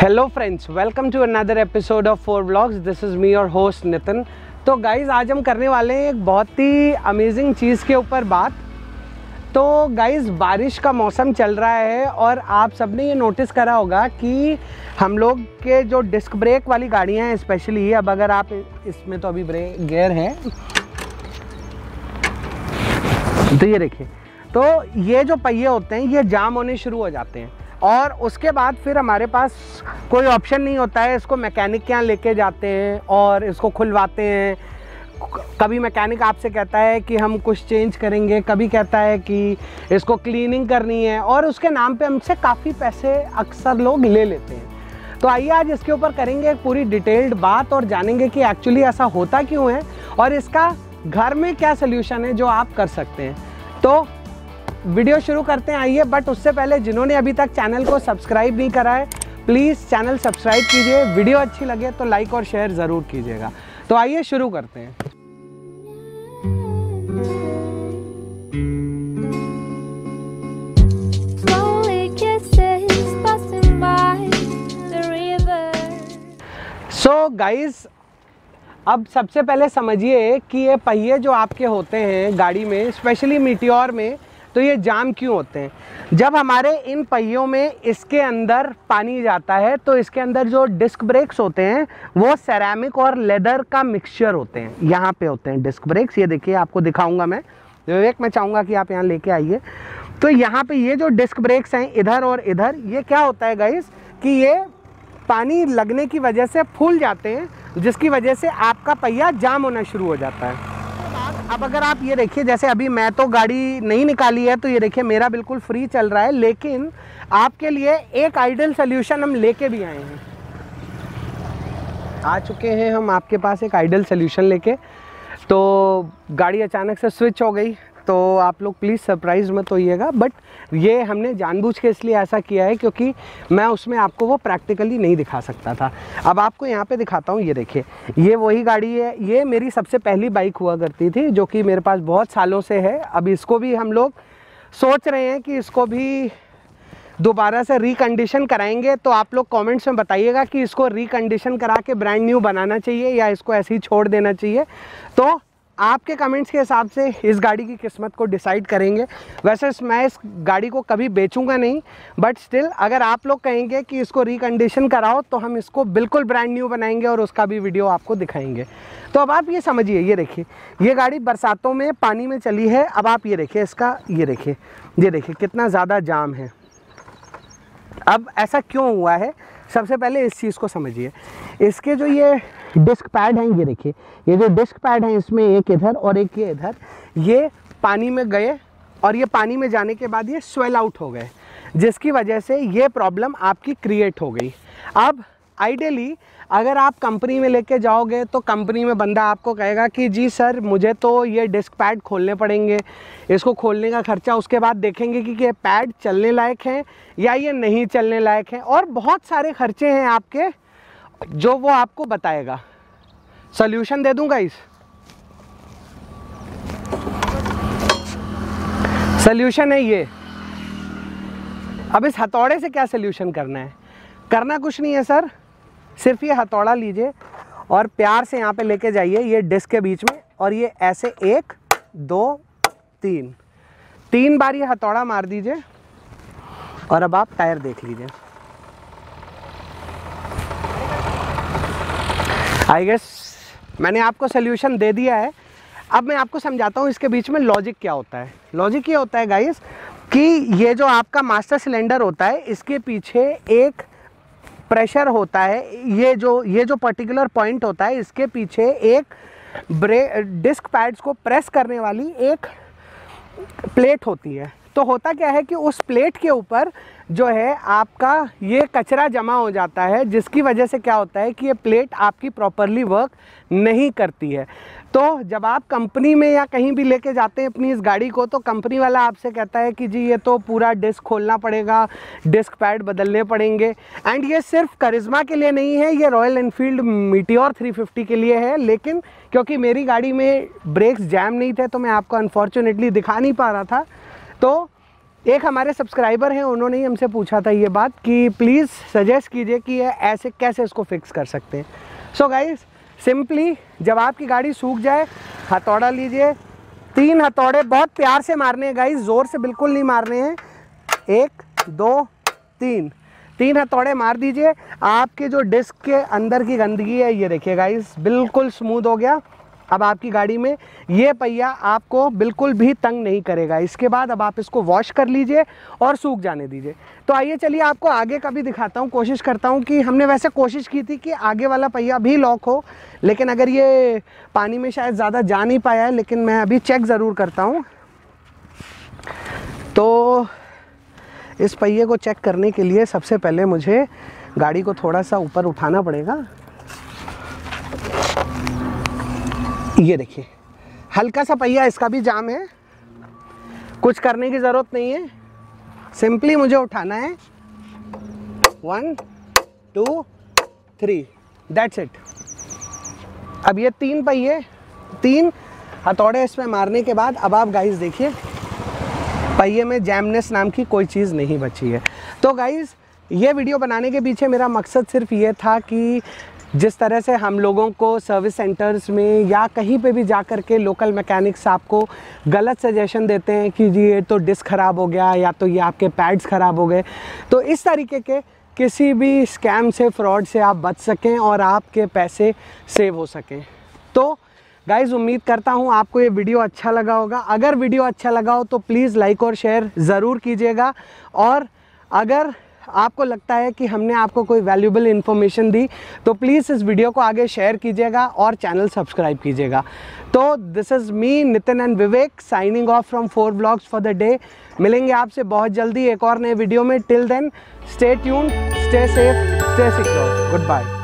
Hello friends, welcome to another episode of four vlogs. This is me your host Nitin. तो guys, आज हम करने वाले हैं एक बहुत ही अमेजिंग चीज़ के ऊपर बात। तो गाइज़, बारिश का मौसम चल रहा है और आप सबने ये नोटिस करा होगा कि हम लोग के जो डिस्क ब्रेक वाली गाड़ियाँ हैं स्पेशली, अब अगर आप इसमें तो अभी ब्रेक गियर है तो ये देखिए, तो ये जो पहिए होते हैं ये जाम होने शुरू हो जाते हैं और उसके बाद फिर हमारे पास कोई ऑप्शन नहीं होता है। इसको मैकेनिक के यहाँ लेके जाते हैं और इसको खुलवाते हैं। कभी मैकेनिक आपसे कहता है कि हम कुछ चेंज करेंगे, कभी कहता है कि इसको क्लीनिंग करनी है और उसके नाम पे हमसे काफ़ी पैसे अक्सर लोग ले लेते हैं। तो आइए आज इसके ऊपर करेंगे एक पूरी डिटेल्ड बात और जानेंगे कि एक्चुअली ऐसा होता क्यों है और इसका घर में क्या सल्यूशन है जो आप कर सकते हैं। तो वीडियो शुरू करते हैं आइए, बट उससे पहले जिन्होंने अभी तक चैनल को सब्सक्राइब नहीं करा है प्लीज़ चैनल सब्सक्राइब कीजिए। वीडियो अच्छी लगे तो लाइक और शेयर ज़रूर कीजिएगा। तो आइए शुरू करते हैं। सो गाइस, अब सबसे पहले समझिए कि ये पहिए जो आपके होते हैं गाड़ी में, स्पेशली मीटियोर में, तो ये जाम क्यों होते हैं। जब हमारे इन पहियों में इसके अंदर पानी जाता है तो इसके अंदर जो डिस्क ब्रेक्स होते हैं वो सेरेमिक और लेदर का मिक्सचर होते हैं। यहाँ पे होते हैं डिस्क ब्रेक्स, ये देखिए आपको दिखाऊंगा मैं। विवेक, मैं चाहूँगा कि आप यहाँ लेके आइए। तो यहाँ पे ये जो डिस्क ब्रेक्स हैं इधर और इधर, ये क्या होता है गाइस कि ये पानी लगने की वजह से फूल जाते हैं, जिसकी वजह से आपका पहिया जाम होना शुरू हो जाता है। अब अगर आप ये देखिए, जैसे अभी मैं तो गाड़ी नहीं निकाली है तो ये देखिए मेरा बिल्कुल फ्री चल रहा है, लेकिन आपके लिए एक आइडियल सल्यूशन हम लेके भी आए हैं। आ चुके हैं हम आपके पास एक आइडियल सल्यूशन लेके। तो गाड़ी अचानक से स्विच हो गई तो आप लोग प्लीज़ सरप्राइज़ मत होइएगा, बट ये हमने जानबूझ के इसलिए ऐसा किया है क्योंकि मैं उसमें आपको वो प्रैक्टिकली नहीं दिखा सकता था। अब आपको यहाँ पे दिखाता हूँ, ये देखिए ये वही गाड़ी है। ये मेरी सबसे पहली बाइक हुआ करती थी जो कि मेरे पास बहुत सालों से है। अब इसको भी हम लोग सोच रहे हैं कि इसको भी दोबारा से रिकंडीशन कराएंगे। तो आप लोग कमेंट्स में बताइएगा कि इसको रिकंडीशन करा के ब्रांड न्यू बनाना चाहिए या इसको ऐसे ही छोड़ देना चाहिए। तो आपके कमेंट्स के हिसाब से इस गाड़ी की किस्मत को डिसाइड करेंगे। वैसे मैं इस गाड़ी को कभी बेचूंगा नहीं, बट स्टिल अगर आप लोग कहेंगे कि इसको रिकंडीशन कराओ तो हम इसको बिल्कुल ब्रांड न्यू बनाएंगे और उसका भी वीडियो आपको दिखाएंगे। तो अब आप ये समझिए, ये देखिए ये गाड़ी बरसातों में पानी में चली है। अब आप ये देखिए इसका, ये देखिए कितना ज़्यादा जाम है। अब ऐसा क्यों हुआ है, सबसे पहले इस चीज़ को समझिए। इसके जो ये डिस्क पैड हैं, ये देखिए ये जो डिस्क पैड हैं इसमें एक इधर और एक ये इधर, ये पानी में गए और ये पानी में जाने के बाद ये स्वेल आउट हो गए, जिसकी वजह से ये प्रॉब्लम आपकी क्रिएट हो गई। अब आइडियली अगर आप कंपनी में लेके जाओगे तो कंपनी में बंदा आपको कहेगा कि जी सर मुझे तो ये डिस्क पैड खोलने पड़ेंगे, इसको खोलने का खर्चा, उसके बाद देखेंगे कि ये पैड चलने लायक हैं या ये नहीं चलने लायक हैं, और बहुत सारे खर्चे हैं आपके जो वो आपको बताएगा। सॉल्यूशन दे दूंगा, इस सॉल्यूशन है ये। अब इस हथौड़े से क्या सॉल्यूशन करना है, करना कुछ नहीं है सर, सिर्फ ये हथौड़ा लीजिए और प्यार से यहाँ पे लेके जाइए ये डिस्क के बीच में, और ये ऐसे 1 2 3 बार ये हथौड़ा मार दीजिए और अब आप टायर देख लीजिए। आई गेस मैंने आपको सल्यूशन दे दिया है। अब मैं आपको समझाता हूँ इसके बीच में लॉजिक क्या होता है। लॉजिक ये होता है गाइस कि ये जो आपका मास्टर सिलेंडर होता है इसके पीछे एक प्रेशर होता है। ये जो पर्टिकुलर पॉइंट होता है इसके पीछे एक डिस्क पैड्स को प्रेस करने वाली एक प्लेट होती है। तो होता क्या है कि उस प्लेट के ऊपर जो है आपका ये कचरा जमा हो जाता है, जिसकी वजह से क्या होता है कि ये प्लेट आपकी प्रॉपरली वर्क नहीं करती है। तो जब आप कंपनी में या कहीं भी लेके जाते हैं अपनी इस गाड़ी को तो कंपनी वाला आपसे कहता है कि जी ये तो पूरा डिस्क खोलना पड़ेगा, डिस्क पैड बदलने पड़ेंगे। एंड ये सिर्फ करिश्मा के लिए नहीं है, ये रॉयल एनफील्ड मीटियोर 350 के लिए है। लेकिन क्योंकि मेरी गाड़ी में ब्रेक्स जैम नहीं थे तो मैं आपको अनफॉर्चुनेटली दिखा नहीं पा रहा था। तो एक हमारे सब्सक्राइबर हैं, उन्होंने ही हमसे पूछा था ये बात कि प्लीज़ सजेस्ट कीजिए कि ये ऐसे कैसे इसको फिक्स कर सकते हैं। सो गाइस, सिंपली जब आपकी गाड़ी सूख जाए हथौड़ा लीजिए, तीन हथौड़े बहुत प्यार से मारने हैं गाइस, ज़ोर से बिल्कुल नहीं मारने हैं। 1 2 3 हथौड़े मार दीजिए। आपके जो डिस्क के अंदर की गंदगी है ये देखिए गाइस बिल्कुल स्मूथ हो गया। अब आपकी गाड़ी में ये पहिया आपको बिल्कुल भी तंग नहीं करेगा। इसके बाद अब आप इसको वॉश कर लीजिए और सूख जाने दीजिए। तो आइए चलिए आपको आगे का भी दिखाता हूँ, कोशिश करता हूँ कि हमने वैसे कोशिश की थी कि आगे वाला पहिया भी लॉक हो, लेकिन अगर ये पानी में शायद ज़्यादा जा नहीं पाया है, लेकिन मैं अभी चेक ज़रूर करता हूँ। तो इस पहिए को चेक करने के लिए सबसे पहले मुझे गाड़ी को थोड़ा सा ऊपर उठाना पड़ेगा। ये देखिए हल्का सा पहिया, इसका भी जाम है, कुछ करने की ज़रूरत नहीं है, सिंपली मुझे उठाना है। 1 2 3 दैट्स इट। अब ये तीन पहिए, तीन हथौड़े इसमें मारने के बाद अब आप गाइस देखिए पहिए में जैमनेस नाम की कोई चीज़ नहीं बची है। तो गाइस ये वीडियो बनाने के पीछे मेरा मकसद सिर्फ ये था कि जिस तरह से हम लोगों को सर्विस सेंटर्स में या कहीं पे भी जा कर के लोकल मैकेनिक्स आपको गलत सजेशन देते हैं कि जी ये तो डिस्क ख़राब हो गया या तो ये आपके पैड्स ख़राब हो गए, तो इस तरीके के किसी भी स्कैम से, फ्रॉड से आप बच सकें और आपके पैसे सेव हो सकें। तो गाइज़ उम्मीद करता हूँ आपको ये वीडियो अच्छा लगा होगा। अगर वीडियो अच्छा लगा हो तो प्लीज़ लाइक और शेयर ज़रूर कीजिएगा, और अगर आपको लगता है कि हमने आपको कोई वैल्यूबल इन्फॉर्मेशन दी तो प्लीज़ इस वीडियो को आगे शेयर कीजिएगा और चैनल सब्सक्राइब कीजिएगा। तो this is me Nitin and Vivek signing off from FOAR vlogs for the day. मिलेंगे आपसे बहुत जल्दी एक और नए वीडियो में। Till then stay tuned, stay safe, stay secure. Good bye.